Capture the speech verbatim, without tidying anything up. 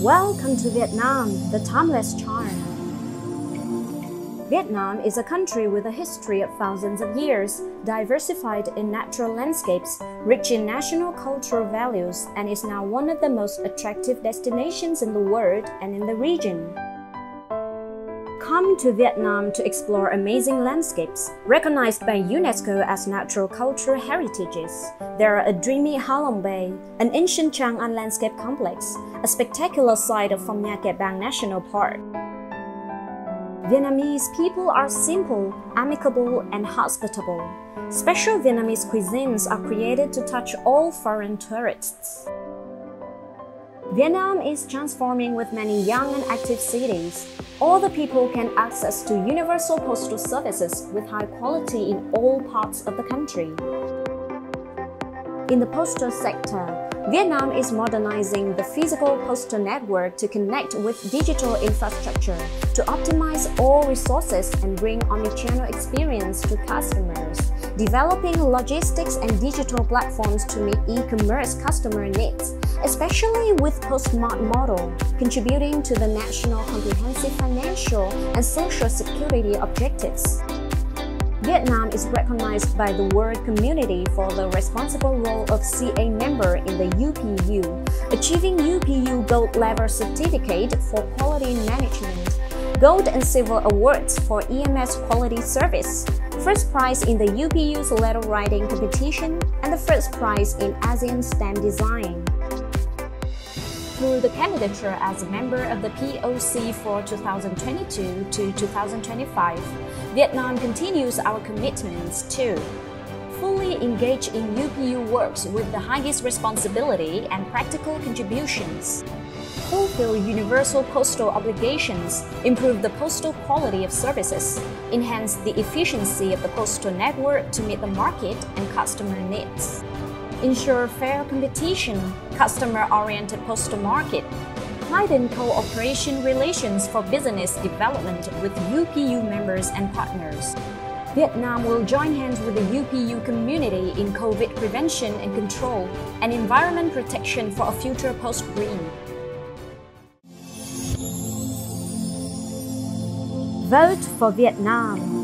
Welcome to Vietnam, the timeless charm. Vietnam is a country with a history of thousands of years, diversified in natural landscapes, rich in national cultural values, and is now one of the most attractive destinations in the world and in the region. Come to Vietnam to explore amazing landscapes, recognized by UNESCO as natural cultural heritages. There are a dreamy Ha Long Bay, an ancient Trang An landscape complex, a spectacular site of Phong Nha-Ke Bang National Park. Vietnamese people are simple, amicable, and hospitable. Special Vietnamese cuisines are created to touch all foreign tourists. Vietnam is transforming with many young and active cities. All the people can access to universal postal services with high quality in all parts of the country. In the postal sector, Vietnam is modernizing the physical postal network to connect with digital infrastructure to optimize all resources and bring omnichannel experience to customers, developing logistics and digital platforms to meet e-commerce customer needs, especially with postmart model, contributing to the national comprehensive financial and social security objectives. Vietnam is recognized by the world community for the responsible role of C A member in the U P U, achieving U P U Gold Level Certificate for Quality Management, Gold and Silver Awards for E M S Quality Service, first prize in the U P U's letter writing competition, and the first prize in ASEAN stamp design. Through the candidature as a member of the P O C for two thousand twenty-two to two thousand twenty-five, Vietnam continues our commitments to fully engage in U P U works with the highest responsibility and practical contributions, fulfill universal postal obligations, improve the postal quality of services, enhance the efficiency of the postal network to meet the market and customer needs, ensure fair competition, customer-oriented postal market, tighten cooperation relations for business development with U P U members and partners. Vietnam will join hands with the U P U community in COVID prevention and control and environment protection for a future post-green. Vote for Vietnam!